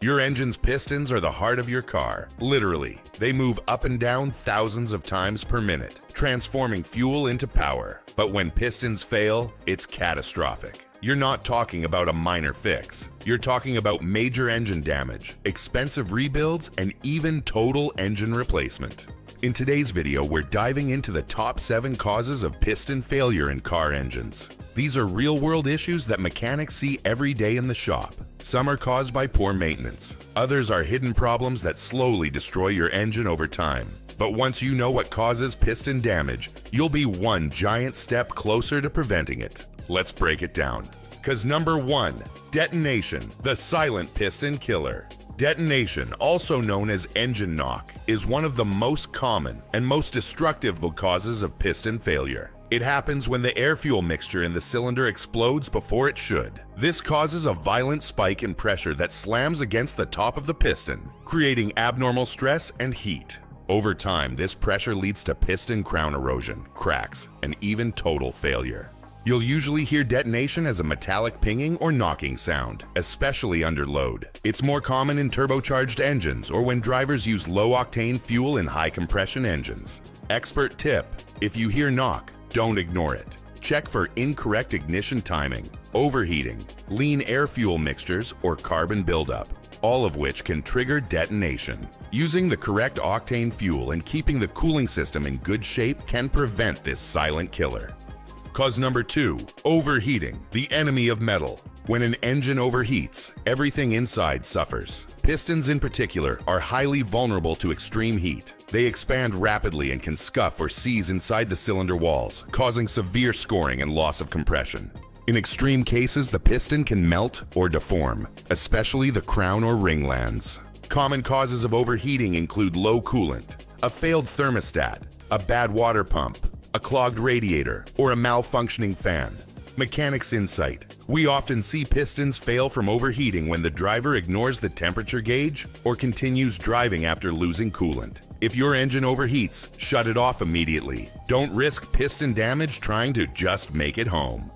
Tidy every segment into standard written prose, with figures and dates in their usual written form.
Your engine's pistons are the heart of your car. Literally, they move up and down thousands of times per minute, transforming fuel into power. But when pistons fail, it's catastrophic. You're not talking about a minor fix. You're talking about major engine damage, expensive rebuilds, and even total engine replacement. In today's video, we're diving into the top 7 causes of piston failure in car engines. These are real-world issues that mechanics see every day in the shop. Some are caused by poor maintenance. Others are hidden problems that slowly destroy your engine over time. But once you know what causes piston damage, you'll be one giant step closer to preventing it. Let's break it down. Cause number 1, detonation, the silent piston killer. Detonation, also known as engine knock, is one of the most common and most destructive causes of piston failure. It happens when the air-fuel mixture in the cylinder explodes before it should. This causes a violent spike in pressure that slams against the top of the piston, creating abnormal stress and heat. Over time, this pressure leads to piston crown erosion, cracks, and even total failure. You'll usually hear detonation as a metallic pinging or knocking sound, especially under load. It's more common in turbocharged engines or when drivers use low-octane fuel in high-compression engines. Expert tip: if you hear knock, don't ignore it. Check for incorrect ignition timing, overheating, lean air-fuel mixtures, or carbon buildup, all of which can trigger detonation. Using the correct octane fuel and keeping the cooling system in good shape can prevent this silent killer. Cause number 2, overheating, the enemy of metal. When an engine overheats, everything inside suffers. Pistons in particular are highly vulnerable to extreme heat. They expand rapidly and can scuff or seize inside the cylinder walls, causing severe scoring and loss of compression. In extreme cases, the piston can melt or deform, especially the crown or ringlands. Common causes of overheating include low coolant, a failed thermostat, a bad water pump, a clogged radiator, or a malfunctioning fan. Mechanic's insight: we often see pistons fail from overheating when the driver ignores the temperature gauge or continues driving after losing coolant. If your engine overheats, shut it off immediately. Don't risk piston damage trying to just make it home.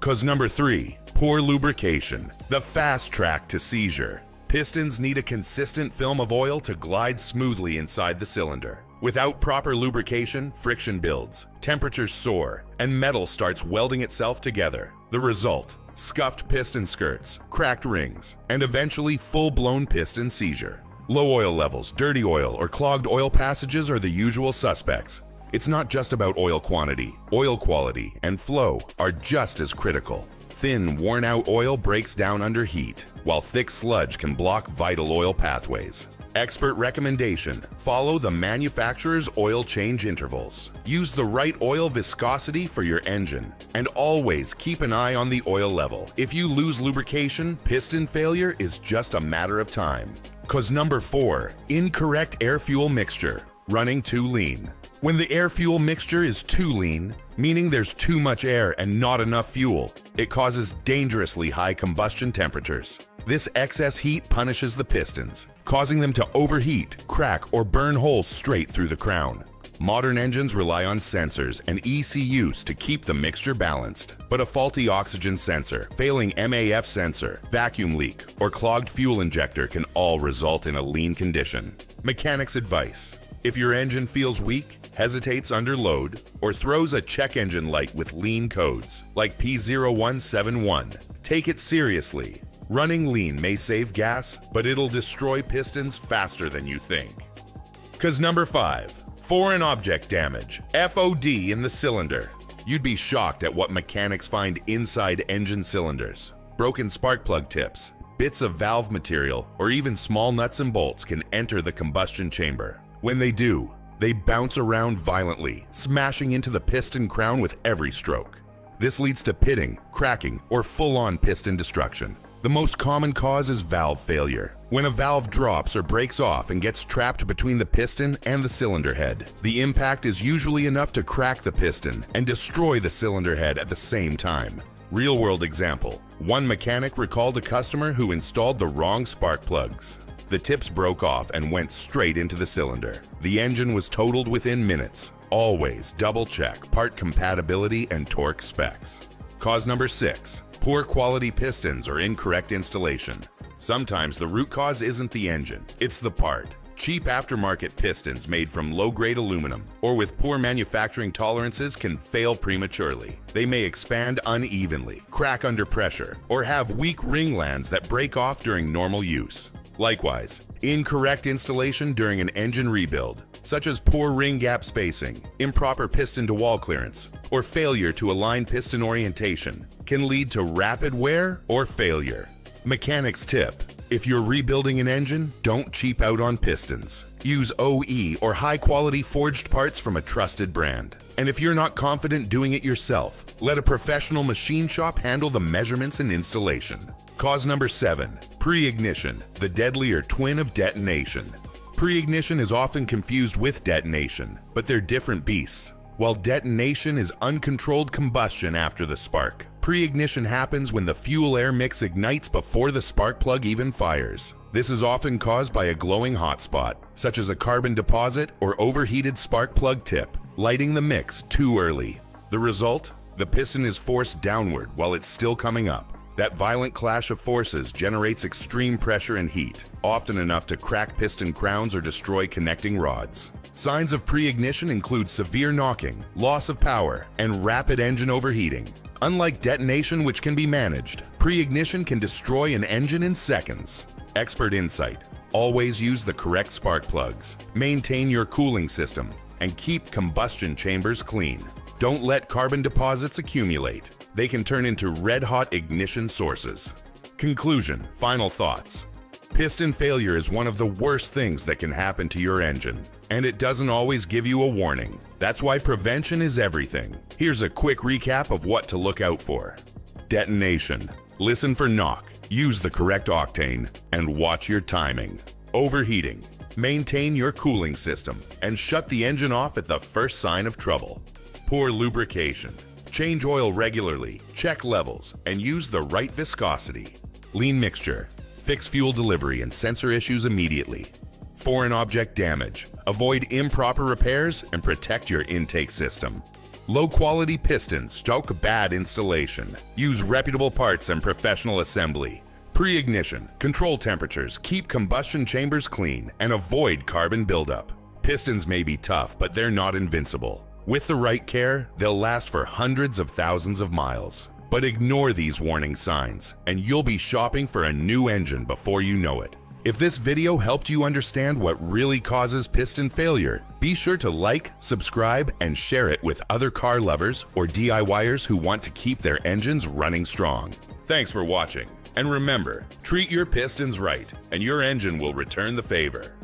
Cause number 3, poor lubrication, the fast track to seizure. Pistons need a consistent film of oil to glide smoothly inside the cylinder. Without proper lubrication, friction builds, temperatures soar, and metal starts welding itself together. The result: scuffed piston skirts, cracked rings, and eventually full-blown piston seizure. Low oil levels, dirty oil, or clogged oil passages are the usual suspects. It's not just about oil quantity. Oil quality and flow are just as critical. Thin, worn-out oil breaks down under heat, while thick sludge can block vital oil pathways. Expert recommendation: follow the manufacturer's oil change intervals. Use the right oil viscosity for your engine, and always keep an eye on the oil level. If you lose lubrication, piston failure is just a matter of time. Cause number 4, incorrect air-fuel mixture, running too lean. When the air-fuel mixture is too lean, meaning there's too much air and not enough fuel, it causes dangerously high combustion temperatures. This excess heat punishes the pistons, causing them to overheat, crack, or burn holes straight through the crown. Modern engines rely on sensors and ECUs to keep the mixture balanced, but a faulty oxygen sensor, failing MAF sensor, vacuum leak, or clogged fuel injector can all result in a lean condition. Mechanic's advice: if your engine feels weak, hesitates under load, or throws a check engine light with lean codes, like P0171, take it seriously. Running lean may save gas, but it'll destroy pistons faster than you think. Cause number 5, foreign object damage, FOD in the cylinder. You'd be shocked at what mechanics find inside engine cylinders. Broken spark plug tips, bits of valve material, or even small nuts and bolts can enter the combustion chamber. When they do, they bounce around violently, smashing into the piston crown with every stroke. This leads to pitting, cracking, or full-on piston destruction. The most common cause is valve failure. When a valve drops or breaks off and gets trapped between the piston and the cylinder head, the impact is usually enough to crack the piston and destroy the cylinder head at the same time. Real-world example: one mechanic recalled a customer who installed the wrong spark plugs. The tips broke off and went straight into the cylinder. The engine was totaled within minutes. Always double-check part compatibility and torque specs. Cause number 6, poor quality pistons or incorrect installation. Sometimes the root cause isn't the engine, it's the part. Cheap aftermarket pistons made from low-grade aluminum or with poor manufacturing tolerances can fail prematurely. They may expand unevenly, crack under pressure, or have weak ringlands that break off during normal use. Likewise, incorrect installation during an engine rebuild, such as poor ring gap spacing, improper piston-to-wall clearance, or failure to align piston orientation, can lead to rapid wear or failure. Mechanics tip: if you're rebuilding an engine, don't cheap out on pistons. Use OE or high-quality forged parts from a trusted brand. And if you're not confident doing it yourself, let a professional machine shop handle the measurements and installation. Cause number 7, pre-ignition, the deadlier twin of detonation. Pre-ignition is often confused with detonation, but they're different beasts. While detonation is uncontrolled combustion after the spark, pre-ignition happens when the fuel-air mix ignites before the spark plug even fires. This is often caused by a glowing hotspot, such as a carbon deposit or overheated spark plug tip, lighting the mix too early. The result? The piston is forced downward while it's still coming up. That violent clash of forces generates extreme pressure and heat, often enough to crack piston crowns or destroy connecting rods. Signs of pre-ignition include severe knocking, loss of power, and rapid engine overheating. Unlike detonation, which can be managed, pre-ignition can destroy an engine in seconds. Expert insight: always use the correct spark plugs, maintain your cooling system, and keep combustion chambers clean. Don't let carbon deposits accumulate. They can turn into red-hot ignition sources. Conclusion, final thoughts. Piston failure is one of the worst things that can happen to your engine, and it doesn't always give you a warning. That's why prevention is everything. Here's a quick recap of what to look out for. Detonation. Listen for knock, use the correct octane, and watch your timing. Overheating. Maintain your cooling system and shut the engine off at the first sign of trouble. Poor lubrication. Change oil regularly, check levels, and use the right viscosity. Lean mixture. Fix fuel delivery and sensor issues immediately. Foreign object damage. Avoid improper repairs and protect your intake system. Low-quality pistons stoke bad installation. Use reputable parts and professional assembly. Pre-ignition. Control temperatures, keep combustion chambers clean, and avoid carbon buildup. Pistons may be tough, but they're not invincible. With the right care, they'll last for hundreds of thousands of miles. But ignore these warning signs, and you'll be shopping for a new engine before you know it. If this video helped you understand what really causes piston failure, be sure to like, subscribe, and share it with other car lovers or DIYers who want to keep their engines running strong. Thanks for watching, and remember, treat your pistons right, and your engine will return the favor.